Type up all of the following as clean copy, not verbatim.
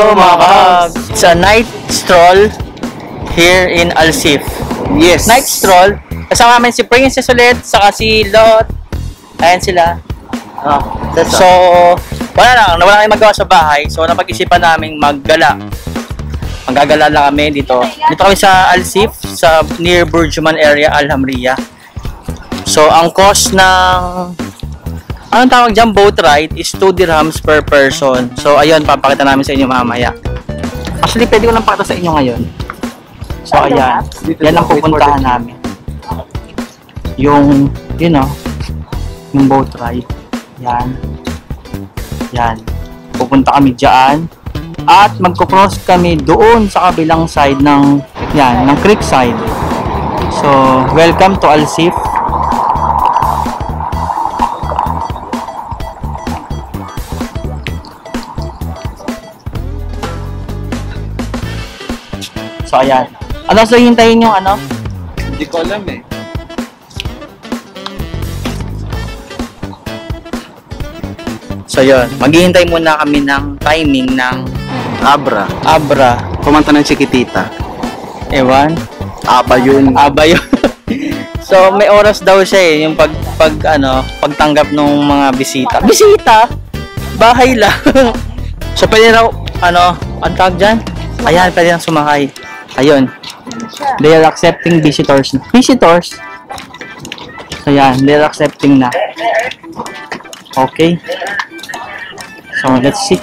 Hello mga kahabs! It's a night stroll here in Al Seef. Yes! Night stroll. Kasama namin si Princess ulit, saka si Lot. Ayan sila. So, wala kayong magawa sa bahay. So, napag-isipan namin maggala. Manggagala lang kami dito. Dito kami sa Al Seef, sa near Burjuman area, Alhamria. So, ang cost ng... Anong tawag dyan, boat ride is 2 dirhams per person. So, ayun, papakita namin sa inyo mamaya. Actually, pwede ko lang pakita sa inyo ngayon. So, ayan. Yan ang pupuntahan namin. Yung, you know, yung boat ride. Yan. Yan. Pupunta kami dyan. At magkocross kami doon sa kabilang side ng, yan, ng creek side. So, welcome to Al Seef. So, ayan. Ano, so hintayin yung ano? Hindi ko alam eh. So, yun. Maghihintay muna kami ng timing ng Abra. Abra. Kumanta ng Chiquitita. Ewan? Aba yun. Aba yun. So, may oras daw siya eh. Yung pagtanggap ng mga bisita. Bisita? Bahay lang. So, pwede raw, ano, ang tawag dyan? Ayan, pwede lang sumakay. Ayun. They are accepting visitors. Visitors? Ayan, they are accepting na. Okay. So, let's see.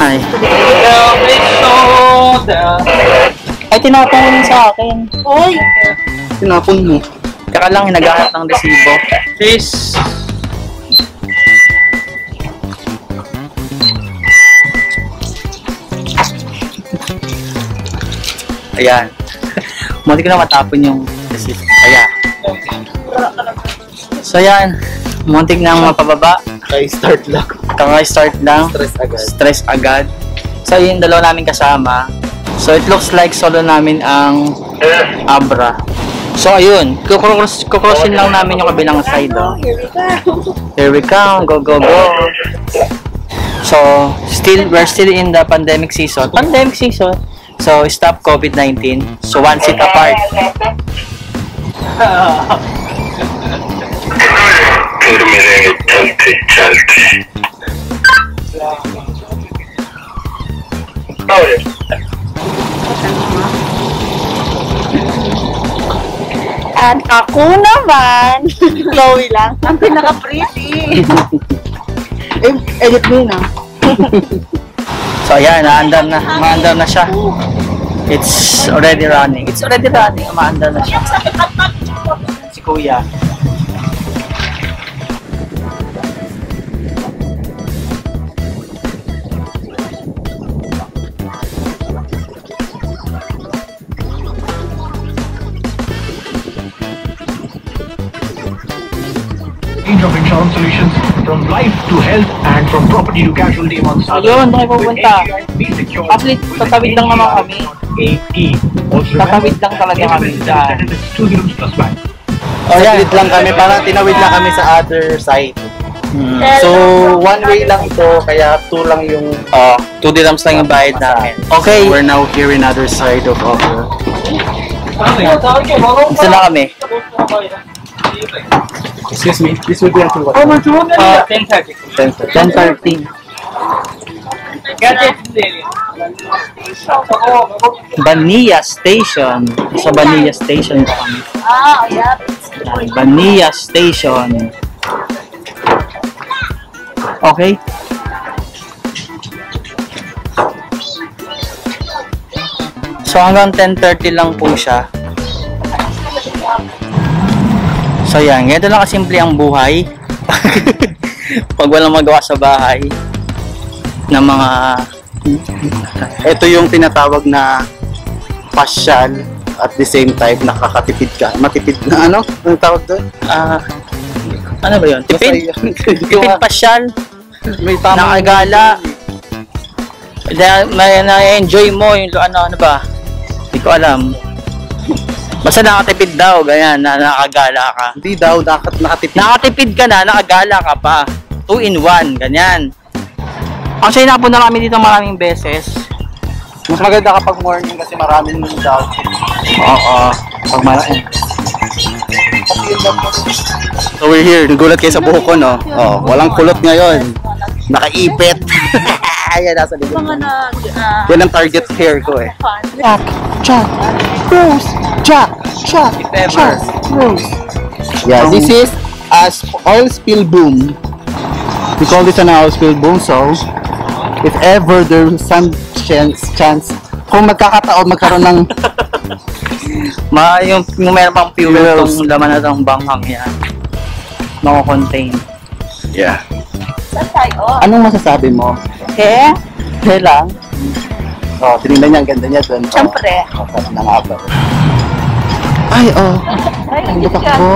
Hi. Ay, tinapon mo sa akin. Oy! Tinapon mo. Kaka lang, hinagahat ng resibo. Please! Ayan. Mali ko na matapon yung resibo. Ayan. So, ayan. Muntik na mapababa. Kaka-start lang. Kaka-start lang. Stress agad. Stress agad. So, yung dalawa namin kasama. So, it looks like solo namin ang Abra. So, ayun. Kukrossin lang namin yung kabilang side. Oh. Here we come. Go, go, go. So, we're still in the pandemic season. Pandemic season. So, stop COVID-19. So, 1 seat apart. At ako naman, Chloe lang, ang pinaka-pretty. Edit mo yun ah. So ayan, maandar na siya. It's already running. It's already running, maandar na siya. Si Kuya. Of insurance solutions from life to health and from property to casualty among others. Ayun, tayo pupunta. Actually, tatawid lang naman kami. Tatawid lang talaga kami dyan. Tatawid lang kami, parang tinawid lang kami sa other side. So, 1 way lang ito, kaya 2 lang yung 2 dirhams lang yung bayad namin. Okay. We're now here in other side of Abra. Isa lang kami. Excuse me, this will be until what? 10:30. 10:30. Baniyas Station. Sa Baniyas Station. Baniyas Station. Okay. So hanggang 10:30 lang po siya. So yan, ganito lang kasimple ang buhay pag walang magawa sa bahay na mga ito yung tinatawag na pasyal at the same time nakakatipid ka. Matipid na ano? Anong tawag doon? Ano ba yun? Tipid? Tipid pasyal? May tamang gala. na-enjoy mo yung ano ba? Hindi ko alam. Basta nakatipid daw, ganyan, nakagala ka. Hindi daw, nakatipid. Nakatipid ka na, nakagala ka pa. 2 in 1, ganyan. Actually, napunta namin dito maraming beses. Mas maganda kapag morning kasi maraming nung daw. Oo, pag malaki. So we're here, nagulat kayo sa buhok ko, no? Oo, walang kulot ngayon. Nakaipit. Ayan, nasa likod. Yan ang target hair ko eh. Jack, Rose, Jack, Jack, Jack, Rose. Yeah, this is as oil spill boom. We call this an oil spill boom, so if ever there's some chance, kung magkakataon, magkaroon ng yung meron pang fuel itong laman na itong banghang yan, mako-contain. Yeah. Anong masasabi mo? Okay. Okay lang. Oh, tinignan niya, ang ganda niya doon. Siyempre. Oh, parang nang-abra. Ay, oh. Ang lupak ko.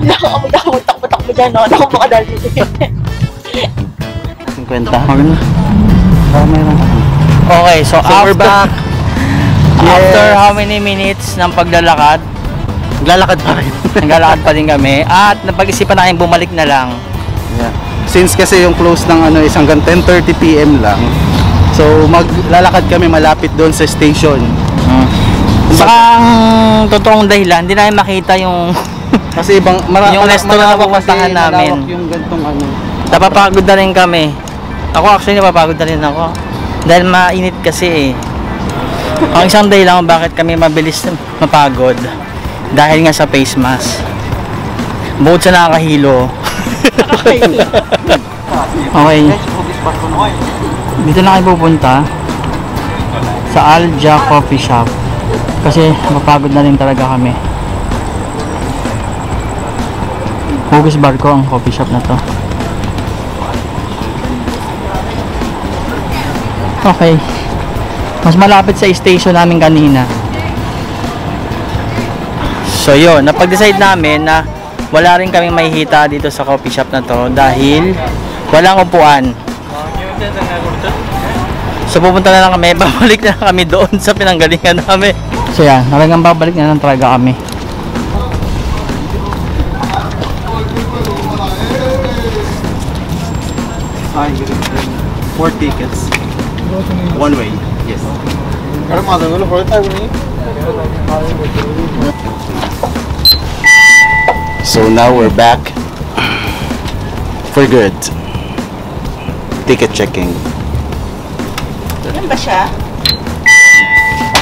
Nakamagtamutak mo dyan, no? Nakamagdali. 50. Parang mayroon ako. Okay, so we're back. After how many minutes ng paglalakad? Naglalakad pa rin. Naglalakad pa rin kami. At napag-isipan na kayong bumalik na lang. Yeah. Since kasi yung close ng ano is hanggang 10:30 PM lang. So maglalakad kami malapit doon sa station. Saka ang totoong dahilan, hindi namin makita yung kasi ibang yung restaurant na pupuntahan namin. Yung gantong ano. Napapagod na rin kami. Ako actually napapagod na rin ako. Dahil mainit kasi eh. Ang isang dahilan bakit kami mabilis mapagod. Dahil nga sa face mask. Bukod sa nakakahilo. Okay. Dito na kayo pupunta. Sa Al Seef Coffee Shop. Kasi mapagod na rin talaga kami. Hugis barko ang coffee shop na to. Okay. Mas malapit sa station namin kanina. So yun, napag-decide namin na wala rin kaming mahihita dito sa coffee shop na to dahil walang upuan. So pupunta na lang kami, babalik na kami doon sa pinanggalingan namin. So yan, talagang babalik na lang talaga kami. Hi, 4 tickets. One way, yes. Karam adang ulo, 4 times. So now we're back for good. Ticket checking. Yan ba siya?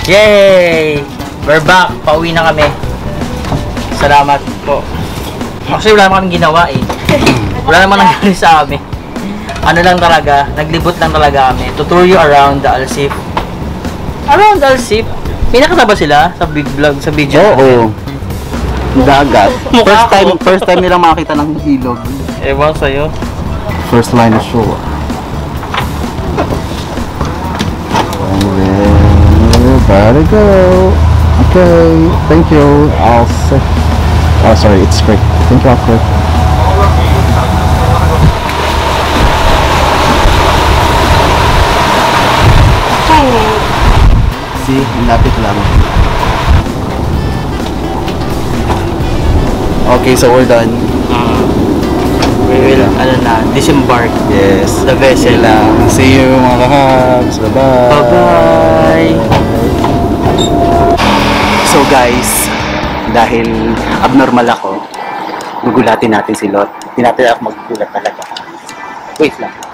Yay! We're back. Pauwi na kami. Salamat po. Actually wala naman kaming ginawa eh. Wala naman nangyari sa amin. Ano lang talaga, naglibot lang talaga kami. To tour you around the Al Seef. Around Al Seef? May nakataba sila sa big vlog, sa video? Oo. Dagat. First time nilang makakita ng ilog. Ewan sa'yo. First line of show. Better go. Okay. Thank you. I'll say. Oh, sorry. It's quick. Thank you, I'll click. Hi. See, lapit lang. Okay, so we're done. We will, ano na, disembark. Yes. The vessel. See you, mga kahabs. Bye-bye. Bye-bye. So guys, dahil abnormal ako, gugulatin natin si Lot. Hindi natin ako magugulat talaga. Wait lang.